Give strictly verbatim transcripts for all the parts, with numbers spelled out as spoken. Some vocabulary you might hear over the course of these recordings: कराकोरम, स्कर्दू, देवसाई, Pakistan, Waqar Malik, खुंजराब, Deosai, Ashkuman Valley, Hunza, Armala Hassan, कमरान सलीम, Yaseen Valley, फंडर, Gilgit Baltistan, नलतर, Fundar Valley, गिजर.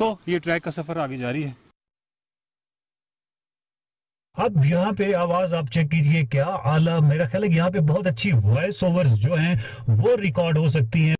सो ये ट्रैक का सफर आगे जारी है। अब यहाँ पे आवाज आप चेक कीजिए क्या आला, मेरा ख्याल है यहाँ पे बहुत अच्छी वॉइस ओवर्स जो हैं वो रिकॉर्ड हो सकती हैं।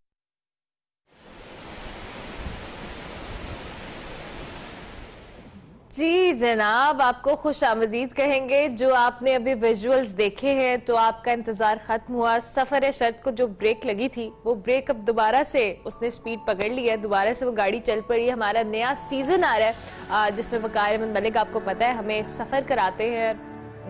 जी जनाब, आपको खुश आमदीद कहेंगे। जो आपने अभी विजुअल्स देखे हैं तो आपका इंतजार खत्म हुआ। सफर शर्त को जो ब्रेक लगी थी वो ब्रेक अब दोबारा से उसने स्पीड पकड़ ली है, दोबारा से वो गाड़ी चल पड़ी है। हमारा नया सीजन आ रहा है जिसमें वकार मलिक आपको पता है हमें सफर कराते हैं,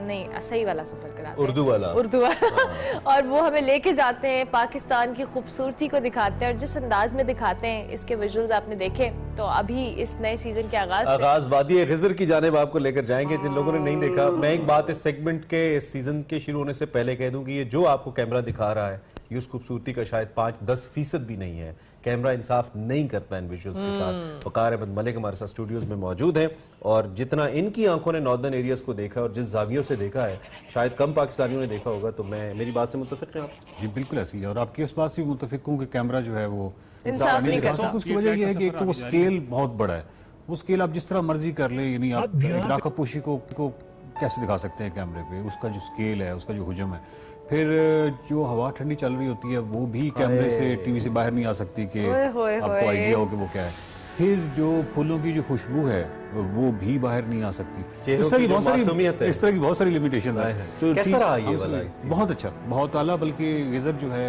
नहीं सही वाला सफर कराते हैं, उर्दू वाला उर्दू वाला और वो हमें लेके जाते हैं, पाकिस्तान की खूबसूरती को दिखाते हैं और जिस अंदाज में दिखाते हैं इसके विजुअल्स आपने देखे। तो अभी इस नए सीजन के आगाज आगाज वादी गिजर की जानिब आपको लेकर जाएंगे। जिन लोगों ने नहीं देखा, मैं एक बात इस सेगमेंट के इस सीजन के शुरू होने से पहले कह दूं कि ये जो आपको कैमरा दिखा रहा है ये उस खूबसूरती का शायद पाँच दस फीसद भी नहीं है। कैमरा इंसाफ नहीं करता इन विजुअल्स के साथ। वकार मलिक हमारे साथ स्टूडियोज में मौजूद हैं और जितना इनकी आंखों ने नॉर्दर्न एरियाज को देखा और जिस जावियों से देखा है शायद कम पाकिस्तानियों ने देखा होगा। तो मैं मेरी बात से मुतफिक हैं आप? जी बिल्कुल ऐसी है और आपकी इस बात से मुतफिक हूँ कि कैमरा जो है वो इंसाफ नहीं करता। उसकी वजह यह है कि एक तो वो स्केल बहुत बड़ा है, वो स्केल आप जिस तरह मर्जी कर ले, यानी आप ग्राहकपोशी को को कैसे दिखा सकते हैं कैमरे पे, उसका जो स्केल है उसका जो हुजम है। फिर जो हवा ठंडी चल रही होती है वो भी कैमरे से टीवी से बाहर नहीं आ सकती कि आपको आइडिया हो कि वो क्या है। फिर जो फूलों की जो खुशबू है वो भी बाहर नहीं आ सकती। इस तरह की बहुत सारी इस तरह की बहुत सारी लिमिटेशन है। तो बहुत अच्छा, बहुत आला। बल्कि गिजर जो है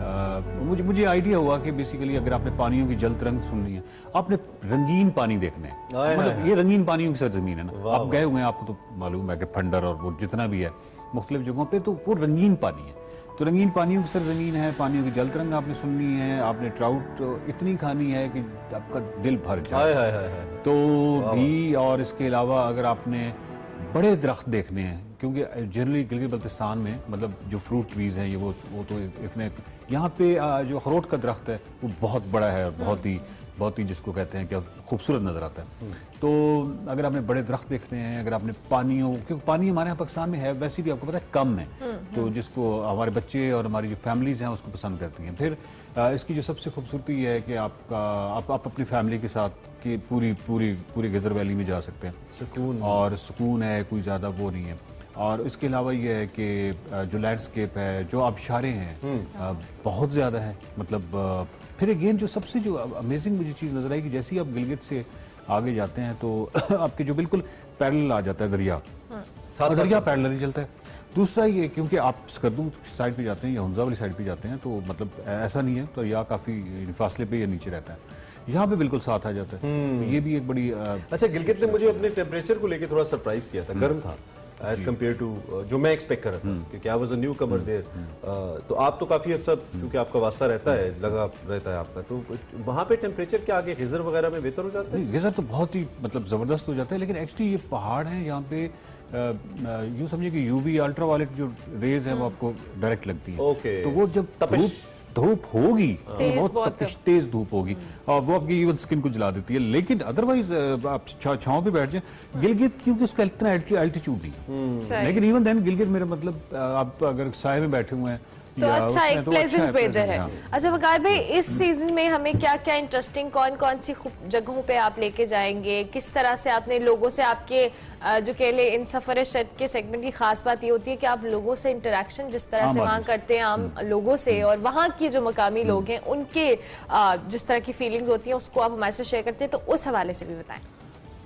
आ, मुझे मुझे आइडिया हुआ कि बेसिकली अगर आपने पानियों की जल तरंग सुननी है, आपने रंगीन पानी देखने हैं, मतलब ये रंगीन पानियों की सरजमीन है ना। आप गए हुए हैं, आपको तो मालूम है कि फंडर और वो जितना भी है मुख्तलिफ जगहों पे, तो वो रंगीन पानी है। तो रंगीन पानियों की सरजमीन है, पानियों की जल तरंग आपने सुननी है, आपने ट्राउट इतनी खानी है कि आपका दिल भर जाए। तो भी और इसके अलावा अगर आपने बड़े दरख्त देखने हैं, क्योंकि जनरली गिलगित बल्तिस्तान में मतलब जो फ्रूट ट्रीज हैं ये वो वो तो इतने, यहाँ पे जो अखरोट का दरख्त है वो बहुत बड़ा है और बहुत ही बहुत ही जिसको कहते हैं कि खूबसूरत नज़र आता है। तो अगर आपने बड़े दरख्त देखते हैं, अगर आपने पानियों, क्योंकि पानी हमारे यहाँ पाकिस्तान में है वैसे भी आपको पता है कम है, तो जिसको हमारे बच्चे और हमारी जो फैमिलीज़ हैं उसको पसंद करती हैं। फिर इसकी जो सबसे खूबसूरती है कि आपका आप, आप अपनी फैमिली के साथ कि पूरी पूरी पूरी गिजर वैली में जा सकते हैं, सुकून और सुकून है, कोई ज़्यादा वो नहीं है। और इसके अलावा ये है कि जो लैंडस्केप है, जो आबशारे हैं बहुत ज़्यादा है। मतलब फिर अगेन जो सबसे जो अमेजिंग मुझे चीज़ नज़र आई कि जैसे ही आप गिलगित से आगे जाते हैं तो आपके जो बिल्कुल पैरेलल आ जाता है दरिया, दरिया पैरेलल ही चलता है। दूसरा ये क्योंकि आप स्कर्दू साइड पे जाते हैं या हुंजा वाली साइड पे जाते हैं तो मतलब ऐसा नहीं है, तो या काफ़ी फासले पे या नीचे रहता है, यहाँ पे बिल्कुल साथ आ जाता है। ये भी एक बड़ी आ, अच्छा गिलगित ने मुझे अपने टेम्परेचर को लेके थोड़ा सरप्राइज किया था, गर्म था एज कम्पेयर टू जो मैं एक्सपेक्ट कर रहा था क्योंकि I was a newcomer there. तो आप तो काफ़ी अर्सा क्योंकि आपका वास्ता रहता है लगा रहता है आपका, तो वहाँ पे टेम्परेचर क्या आगे गिजर वगैरह में बेहतर हो जाता है? गिजर तो बहुत ही मतलब ज़बरदस्त हो जाता है, लेकिन एक्चुअली ये पहाड़ हैं, यहाँ पे यूँ समझिए कि यूवी अल्ट्रा वायलेट जो रेज है वो आपको डायरेक्ट लगती है। ओके, तो वो जब तपश धूप होगी, बहुत तेज धूप होगी और वो आपकी इवन स्किन को जला देती है, लेकिन अदरवाइज आप छाँव पे बैठ जाए। गिलगित क्योंकि उसका इतना एल्टीट्यूड नहीं है, लेकिन इवन देन गिलगित मेरा मतलब आप अगर साय में बैठे हुए हैं तो अच्छा एक प्लेजेंट वेदर है। अच्छा वकार भाई, इस सीजन में हमें क्या क्या इंटरेस्टिंग, कौन कौन सी जगहों पे आप लेके जाएंगे, किस तरह से आपने लोगों से आपके जो कह ले इन सफर शर्त के सेगमेंट की खास बात ये होती है कि आप लोगों से इंटरेक्शन जिस तरह से वहाँ करते हैं आम लोगों से और वहाँ के जो मकामी लोग हैं उनके जिस तरह की फीलिंग्स होती हैं उसको आप हमारे से शेयर करते हैं, तो उस हवाले से भी बताएं।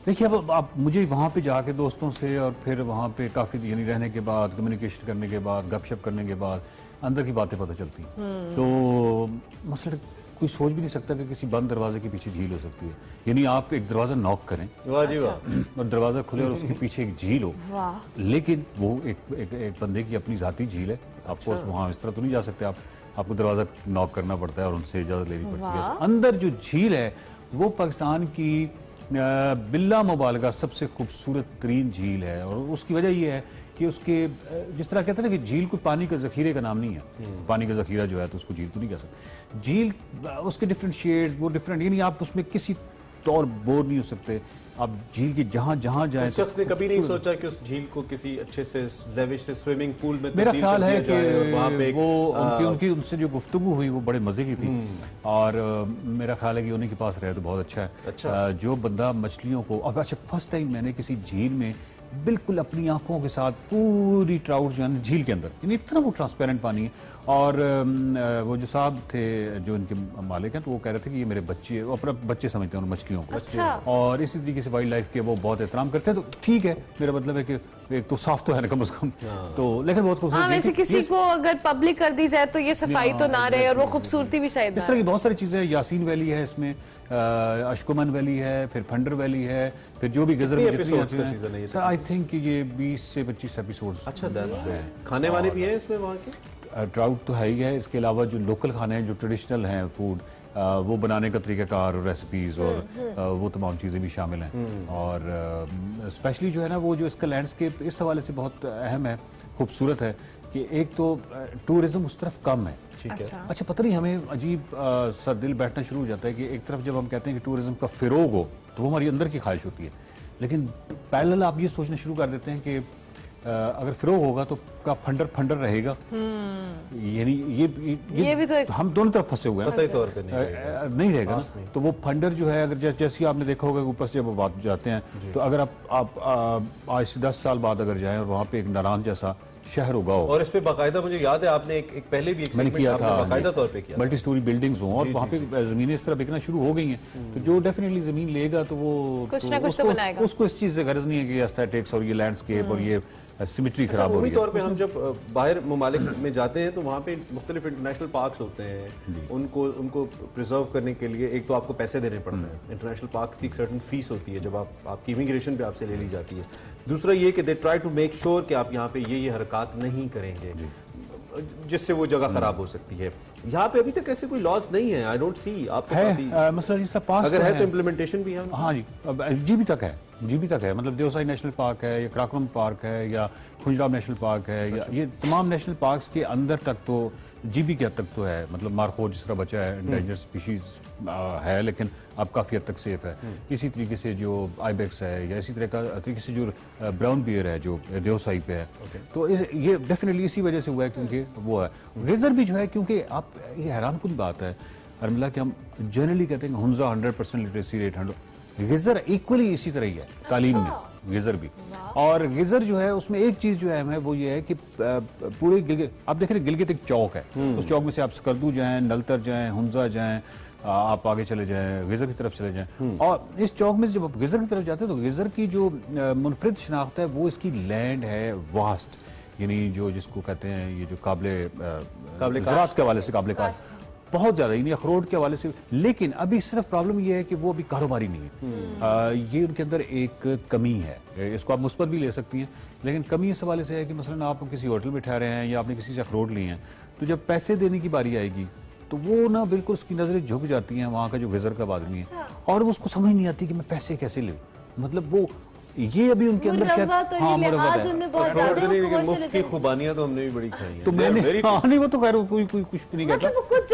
देखिए अब आप मुझे वहाँ पे जाके दोस्तों से और फिर वहाँ पे काफ़ी यानी रहने के बाद, कम्युनिकेशन करने के बाद, गपशप करने के बाद अंदर की बातें पता चलती हैं। तो मसलन कोई सोच भी नहीं सकता कि किसी बंद दरवाजे के पीछे झील हो सकती है, यानी आप एक दरवाज़ा नॉक करें और दरवाज़ा खुले और उसके पीछे एक झील हो, लेकिन वो एक एक, एक बंदे की अपनी ज़ाती झील है। आपको वहाँ इस तरह तो नहीं जा सकते आप, आपको दरवाज़ा नॉक करना पड़ता है और उनसे इजाज़त लेनी पड़ती है। अंदर जो झील है वो पाकिस्तान की बिल्ला मुबालगा सबसे खूबसूरत तरीन झील है और उसकी वजह यह है कि उसके जिस तरह कहते हैं ना कि झील को पानी का ज़खीरे का नाम नहीं है, पानी का ज़खीरा जो है तो उसको झील तो नहीं कह सकते। झील उसके डिफरेंट शेड्स वो डिफरेंट, यानी आप उसमें किसी तौर बोर नहीं हो सकते। अब झील की जहाँ जहाँ जाए, शख्स ने कभी नहीं सोचा कि उस झील को किसी अच्छे से लेविश से स्विमिंग पूल में। मेरा ख्याल है कि वो उनकी उनकी उनसे जो गुफ्तगू हुई वो बड़े मज़े की थी, और मेरा ख्याल है कि उन्हीं के पास रहे तो बहुत अच्छा है। अच्छा जो बंदा मछलियों को, अब अच्छा फर्स्ट टाइम मैंने किसी झील में बिल्कुल अपनी आंखों के साथ पूरी ट्राउट जो है झील के अंदर, यानी इतना वो ट्रांसपेरेंट पानी है। और वो जो साहब थे जो इनके मालिक हैं, तो वो कह रहे थे कि ये मेरे बच्चे, वो अपने बच्चे समझते हैं उन मछलियों को। अच्छा। और इसी तरीके से वाइल्ड लाइफ के वो बहुत एहतराम करते हैं। तो ठीक है, मेरा मतलब है कि एक तो साफ तो है ना कम से कम, तो लेकिन बहुत खूबसूरत। हाँ, वैसे किसी को अगर पब्लिक कर दी जाए तो ये सफाई तो ना रहे और वो खूबसूरती भी शायद, इस तरह की बहुत सारी चीज़ें। यासीन वैली है इसमें, अशकुमन वैली है, फिर फंडर वैली है, फिर जो भी गिजर में आई थिंक ये बीस से पच्चीस एपिसोड। अच्छा, खाने वाले भी हैं इसमें वहाँ के? ट्राउट तो है ही है, इसके अलावा जो लोकल खाने हैं, जो ट्रेडिशनल हैं फूड, आ, वो बनाने का तरीक़ाकार और रेसिपीज़ और आ, वो तमाम चीज़ें भी शामिल हैं। और स्पेशली जो है ना वो जो इसका लैंडस्केप इस हवाले से बहुत अहम है, खूबसूरत है कि एक तो टूरिज़म उस तरफ कम है। ठीक है। अच्छा, अच्छा पता नहीं हमें अजीब सर दिल बैठना शुरू हो जाता है कि एक तरफ जब हम कहते हैं कि टूरिज़म का फ़रोग हो तो वो हमारी अंदर की ख्वाहिश होती है, लेकिन पैरेलल आप ये सोचना शुरू कर देते हैं कि आ, अगर फिरो होगा तो का फंडर फंडर रहेगा, यानी ये, ये, ये, ये भी तो हम दोनों तरफ फंसे हुए हैं। पता ही तौर पे नहीं रहेगा, तो वो फंडर जो है अगर जैसे जैसे आपने देखा होगा ऊपर से जब आप जाते हैं तो अगर आप, आप, आप आज से दस साल बाद अगर जाएं और वहाँ पे एक नारायण जैसा शहर होगा, और इस पे बाकायदा मुझे याद है आपने एक, एक पहले भी एक मैंने किया था, बाकायदा तौर पे किया, मल्टी स्टोरी बिल्डिंग्स हों और वहाँ पे जमीनें इस तरह बिकना शुरू हो गई हैं, तो जो डेफिनेटली जमीन लेगा तो वो कुछ ना कुछ तो बनाएगा। उसको इस चीज़ से गरज नहीं है कि एस्थेटिक्स और ये लैंडस्केप और ये सिमेट्री खराब हो रही है। तौर पे हम जब बाहर मुमालिक में जाते हैं तो वहाँ पे मुख्तलिफ इंटरनेशनल पार्क्स होते हैं, उनको उनको प्रिजर्व करने के लिए एक तो आपको पैसे देने पड़ते हैं, इंटरनेशनल पार्क की एक सर्टन फीस होती है जब आप आपकी इमिग्रेशन पे आपसे ले ली जाती है। दूसरा ये कि they try to make sure कि आप यहाँ पे ये ये हरकत नहीं करेंगे जिससे वो जगह खराब हो सकती है। यहाँ पे अभी तक ऐसे कोई लॉस नहीं है, आई डोंट सी। आपको अगर है तो इम्प्लीमेंटेशन भी है? हाँ जी, जी भी तक है, जी भी तक है। मतलब देवसाई नेशनल पार्क है या कराकोरम पार्क है या खुंजराब नेशनल पार्क है या ये तमाम नेशनल पार्क्स के अंदर तक तो जीबी के हद तक तो है। मतलब मारखोर जिस तरह बचा है, एंडेंजर्ड स्पीशीज है लेकिन अब काफ़ी हद तक सेफ है। इसी तरीके से जो आईबेक्स है या इसी तरह का तरीके से जो ब्राउन बियर है जो देवसाई पे है, okay. तो इस, ये डेफिनेटली इसी वजह से हुआ है क्योंकि वो है गिजर भी जो है, क्योंकि आप ये हैरान कुल बात है अरमिला कि हम जनरली कहते हैं Hunza hundred percent literacy rate hundred, गिजर equally इसी तरह ही है तालीम में, गिजर भी। और गिजर जो है उसमें एक चीज़ जो है वो ये है कि पूरे गिलगित, आप देख रहे हैं गिलगित एक चौक है, उस चौक में से आप स्कर्दू जाएं, नलतर जाएं, हुंजा जाएं, आप आगे चले जाएं गिजर की तरफ चले जाएं। और इस चौक में जब आप गिजर की तरफ जाते हैं तो गिजर की जो मुनफरिद शनाख्त है वो इसकी लैंड है वास्ट, यानी जो जिसको कहते हैं ये जो काबिल काबिल ज़राअत के हवाले से काबिल काश्त बहुत ज़्यादा, यानी अखरोट के हवाले से। लेकिन अभी सिर्फ प्रॉब्लम ये है कि वो अभी कारोबारी नहीं है, आ, ये उनके अंदर एक कमी है। इसको आप मुस्बत भी ले सकती हैं, लेकिन कमी इस हवाले से है कि मसलन आप किसी होटल में ठहरे हैं या आपने किसी से अखरोट लिए हैं, तो जब पैसे देने की बारी आएगी तो वो ना बिल्कुल उसकी नज़रें झुक जाती हैं वहाँ का जो गिजर का आदमी है, और वो उसको समझ नहीं आती कि मैं पैसे कैसे लूँ। मतलब वो ये अभी उनके अंदर क्या, तो हाँ, लिहाज उनमें बहुत ज़्यादा है। मुफ्त की खुबानियाँ तो हमने भी बड़ी खाई हैं। तो मैंने नहीं, वो तो खैर कोई कोई कुछ नहीं कहता,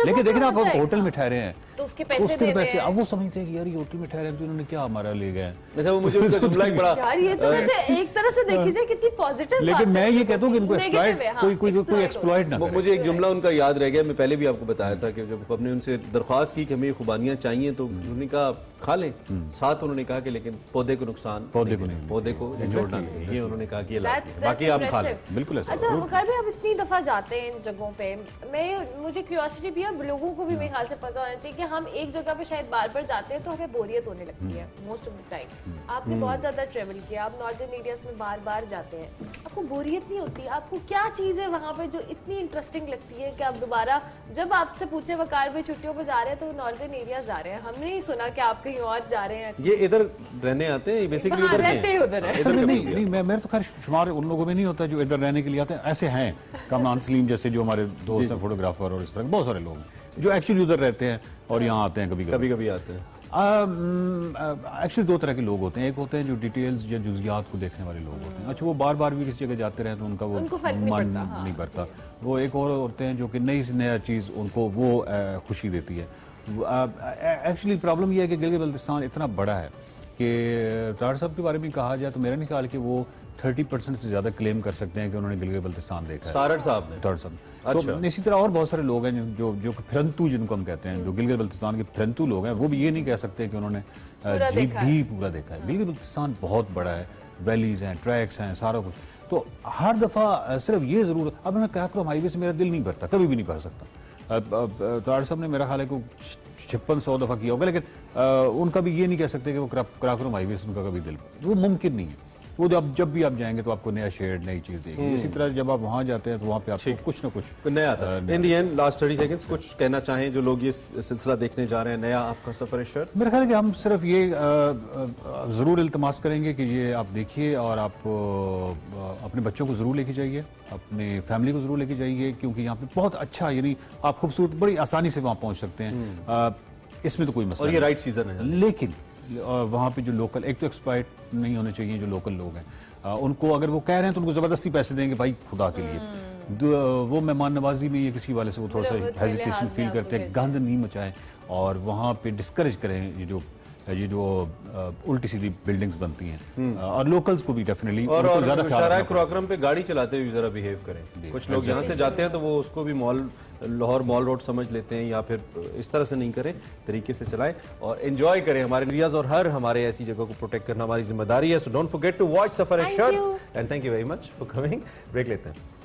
लेकिन देखिए आप होटल में ठहरे हैं तो उसके पैसे अब वो समझते हैं कि यार ये होटल में ठहरे हैं तो इन्होंने क्या हमारा ले गए। अच्छा वो मुझे उनका जुमला ही बड़ा यार, ये तो वैसे एक तरह से देखी जाए कितनी पॉजिटिव, लेकिन मैं ये कहता हूँ कि इनको एक्सप्लॉइट कोई कोई कोई एक्सप्लॉइट ना। मुझे एक जुमला उनका याद रह गया, मैं पहले भी आपको बताया था कि जब हमने उनसे दरख्वास्त की कि हमें खुबानियाँ चाहिए तो उन्होंने कहा खा लें, साथ उन्होंने कहा कि लेकिन पौधे को नुकसान, पौधे को नहीं, पौधे को जोड़ना नहीं, ये उन्होंने कहा कि बाकी आप खा लें। बिल्कुल। अच्छा वकार भाई, आप इतनी दफ़ा जाते हैं इन जगहों पे, मैं मुझे क्यूरियोसिटी भी है, लोगों को भी मेरे ख्याल से पता होना चाहिए कि हम एक जगह पे शायद बार बार जाते हैं तो हमें बोरियत होने लगती है मोस्ट ऑफ द टाइम। आपने बहुत ज़्यादा ट्रेवल किया, आप नॉर्दर्न एरियाज में बार बार जाते हैं, आपको बोरियत नहीं होती? आपको क्या चीज़ है वहाँ पर जो इतनी इंटरेस्टिंग लगती है कि आप दोबारा जब आपसे पूछे वकार भाई छुट्टियों पर जा रहे हैं तो नॉर्दर्न एरिया जा रहे हैं, हमने नहीं सुना कि आप कहीं और जा रहे हैं? ये इधर रहने आते हैं बेसिकली, इधर रहते नहीं, मेरे तो खैर शुमार उन लोगों में नहीं होता जो इधर रहने के लिए आते हैं। ऐसे हैं कमरान सलीम जैसे जो हमारे दोस्त हैं फोटोग्राफर, और इस तरह बहुत सारे लोग जो एक्चुअली उधर रहते हैं और यहाँ आते हैं, कभी कभी कभी आते हैं। एक्चुअली दो तरह के लोग होते हैं, एक होते हैं जो डिटेल्स या जुज़ियात को देखने वाले लोग होते हैं। अच्छा वो बार बार भी किसी जगह जाते रहे तो उनका वो मन नहीं पड़ता। वो एक और होते हैं जो कि नई से नया चीज़ उनको वो खुशी देती है। एक्चुअली प्रॉब्लम यह है कि गिलगित बल्तिस्तान इतना बड़ा है कि राणा साहब के बारे में कहा जाए तो मेरा ख्याल कि वो तीस परसेंट से ज्यादा क्लेम कर सकते हैं कि उन्होंने गिलगित बल्तिस्तान देखा है साहब ने। अच्छा। तो इसी तरह और बहुत सारे लोग हैं जो जो फिरंतु जिनको हम कहते हैं, जो गिलगित बल्तिस्तान के फिरंतु लोग हैं, वो भी ये नहीं कह सकते कि उन्होंने जीप भी पूरा देखा है। गिलगित बल्तिस्तान बहुत बड़ा है, वैलीज हैं, ट्रैक्स हैं, सारा कुछ। तो हर दफा सिर्फ ये जरूर, अब मैं काराकोरम हाईवे से मेरा दिल नहीं भरता, कभी भी नहीं भर सकता। तार साहब ने मेरा ख्याल है कि छप्पन सौ दफा किया होगा, लेकिन उनका भी ये नहीं कह सकते कि वो काराकोरम हाईवे से उनका कभी दिल, वो मुमकिन नहीं है। वो जब जब भी आप जाएंगे तो आपको नया शेड, नई चीज देगी। इसी तरह जब आप वहां जाते हैं तो वहां पे आपको कुछ ना कुछ नया था। In the end last thirty seconds कुछ कहना चाहें जो लोग ये सिलसिला देखने जा रहे हैं, नया आपका सफर इस शर्त। मेरा ख्याल है कि हम सिर्फ ये जरूर इल्तमास करेंगे कि ये आप देखिए और आप अपने बच्चों को जरूर लेके जाइए, अपने फैमिली को जरूर लेके जाइए, क्योंकि यहाँ पे बहुत अच्छा, यानी आप खूबसूरत बड़ी आसानी से वहाँ पहुँच सकते हैं, इसमें तो कोई मसला। और ये राइट सीजन है, लेकिन वहाँ पे जो लोकल, एक तो एक्सप्लॉइट नहीं होने चाहिए जो लोकल लोग हैं, उनको अगर वो कह रहे हैं तो उनको ज़बरदस्ती पैसे देंगे, भाई खुदा के लिए वो मेहमान नवाजी में ये किसी वाले से वो थोड़ा सा हेजिटेशन फील करते हैं, गंद नहीं मचाएं और वहाँ पे डिस्करेज करें ये जो ये जो उल्टी सीधी बिल्डिंग्स बनती हैं। और लोकल्स को भी डेफिनेटली और, और ज़्यादा ख्याल कराकोरम पे गाड़ी चलाते हुए जरा बिहेव करें। कुछ लोग यहाँ से जाते हैं तो वो उसको भी मॉल, लाहौर मॉल रोड समझ लेते हैं, या फिर इस तरह से नहीं करें, तरीके से चलाएं और एंजॉय करें हमारे एरियाज और हर हमारे ऐसी जगह को प्रोटेक्ट करना हमारी जिम्मेदारी है। So don't forget to watch सफर is short and thank you very much for coming. Break लेते हैं।